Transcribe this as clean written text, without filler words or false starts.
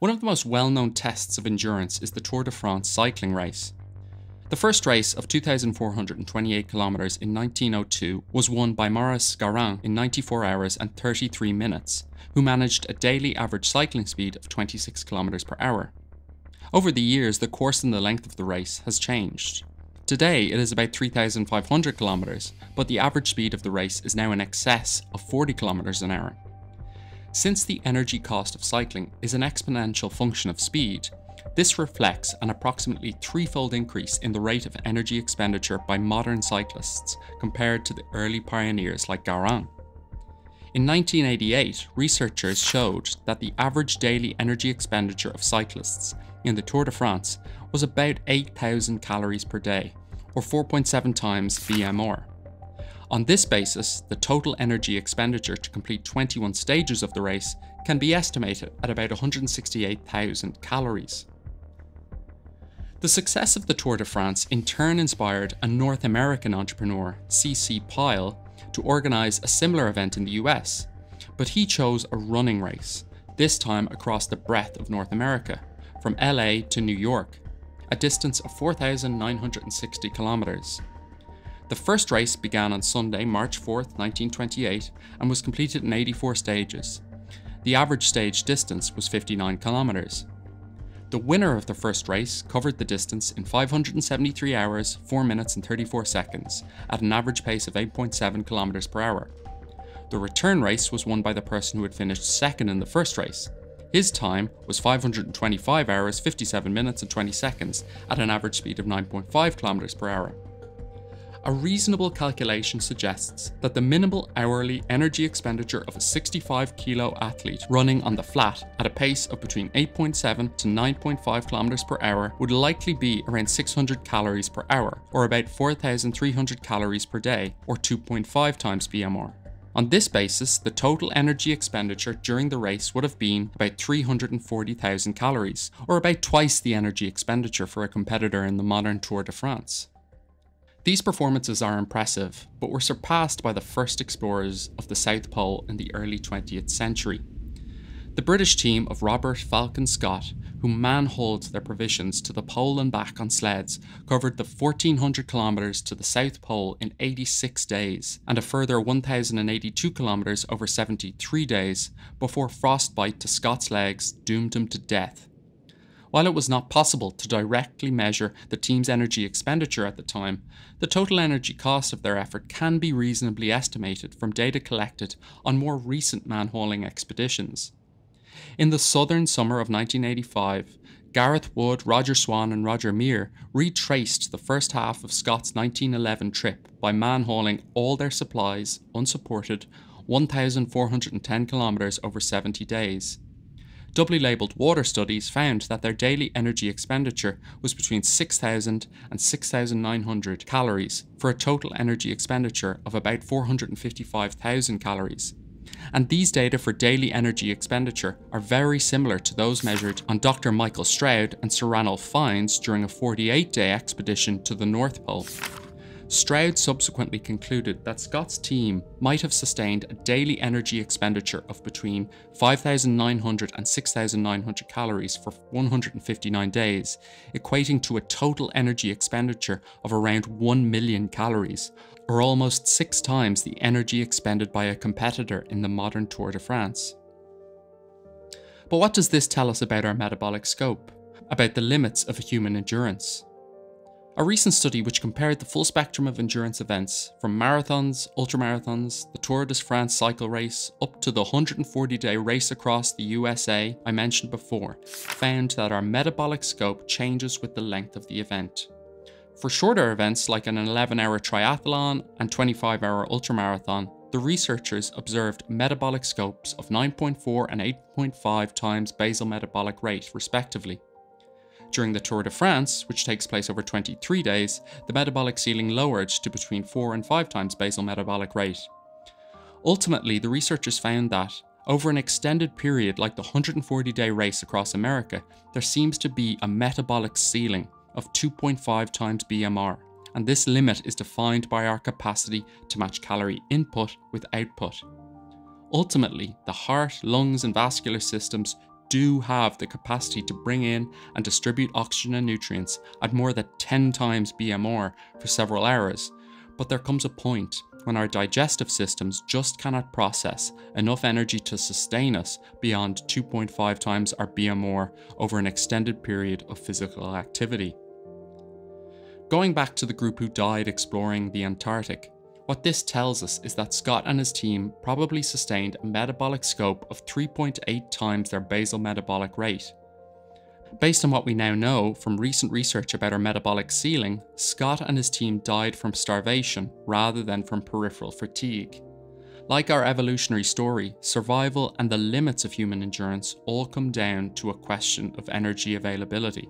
One of the most well-known tests of endurance is the Tour de France cycling race. The first race of 2,428 kilometers in 1902 was won by Maurice Garin in 94 hours and 33 minutes, who managed a daily average cycling speed of 26 kilometers per hour. Over the years, the course and the length of the race has changed. Today, it is about 3,500 kilometers, but the average speed of the race is now in excess of 40 kilometers an hour. Since the energy cost of cycling is an exponential function of speed, this reflects an approximately threefold increase in the rate of energy expenditure by modern cyclists compared to the early pioneers like Garin. In 1988, researchers showed that the average daily energy expenditure of cyclists in the Tour de France was about 8,000 calories per day, or 4.7 times VMR. On this basis, the total energy expenditure to complete 21 stages of the race can be estimated at about 168,000 calories. The success of the Tour de France in turn inspired a North American entrepreneur, C.C. Pyle, to organize a similar event in the US, but he chose a running race, this time across the breadth of North America, from LA to New York, a distance of 4,960 kilometers. The first race began on Sunday, March 4, 1928, and was completed in 84 stages. The average stage distance was 59 kilometers. The winner of the first race covered the distance in 573 hours, 4 minutes and 34 seconds, at an average pace of 8.7 kilometers per hour. The return race was won by the person who had finished second in the first race. His time was 525 hours, 57 minutes and 20 seconds, at an average speed of 9.5 kilometers per hour. A reasonable calculation suggests that the minimal hourly energy expenditure of a 65-kilo athlete running on the flat at a pace of between 8.7 to 9.5 kilometers per hour would likely be around 600 calories per hour, or about 4,300 calories per day, or 2.5 times VMR. On this basis, the total energy expenditure during the race would have been about 340,000 calories, or about twice the energy expenditure for a competitor in the modern Tour de France. These performances are impressive, but were surpassed by the first explorers of the South Pole in the early 20th century. The British team of Robert Falcon Scott, who man-hauled their provisions to the pole and back on sleds, covered the 1,400 kilometres to the South Pole in 86 days, and a further 1,082 kilometres over 73 days, before frostbite to Scott's legs doomed him to death. While it was not possible to directly measure the team's energy expenditure at the time, the total energy cost of their effort can be reasonably estimated from data collected on more recent man-hauling expeditions. In the southern summer of 1985, Gareth Wood, Roger Swan and Roger Mear retraced the first half of Scott's 1911 trip by man-hauling all their supplies, unsupported, 1,410 kilometres over 70 days. Doubly labelled water studies found that their daily energy expenditure was between 6,000 and 6,900 calories, for a total energy expenditure of about 455,000 calories. And these data for daily energy expenditure are very similar to those measured on Dr. Michael Stroud and Sir Ranulph Fiennes during a 48-day expedition to the North Pole. Stroud subsequently concluded that Scott's team might have sustained a daily energy expenditure of between 5,900 and 6,900 calories for 159 days, equating to a total energy expenditure of around 1 million calories, or almost 6 times the energy expended by a competitor in the modern Tour de France. But what does this tell us about our metabolic scope? About the limits of human endurance? A recent study which compared the full spectrum of endurance events, from marathons, ultramarathons, the Tour de France cycle race, up to the 140-day race across the USA I mentioned before, found that our metabolic scope changes with the length of the event. For shorter events like an 11-hour triathlon and 25-hour ultramarathon, the researchers observed metabolic scopes of 9.4 and 8.5 times basal metabolic rate, respectively. During the Tour de France, which takes place over 23 days, the metabolic ceiling lowered to between 4 and 5 times basal metabolic rate. Ultimately, the researchers found that, over an extended period like the 140-day race across America, there seems to be a metabolic ceiling of 2.5 times BMR, and this limit is defined by our capacity to match calorie input with output. Ultimately, the heart, lungs and vascular systems do have the capacity to bring in and distribute oxygen and nutrients at more than 10 times BMR for several hours, but there comes a point when our digestive systems just cannot process enough energy to sustain us beyond 2.5 times our BMR over an extended period of physical activity. Going back to the group who died exploring the Antarctic, what this tells us is that Scott and his team probably sustained a metabolic scope of 3.8 times their basal metabolic rate. Based on what we now know from recent research about our metabolic ceiling, Scott and his team died from starvation rather than from peripheral fatigue. Like our evolutionary story, survival and the limits of human endurance all come down to a question of energy availability.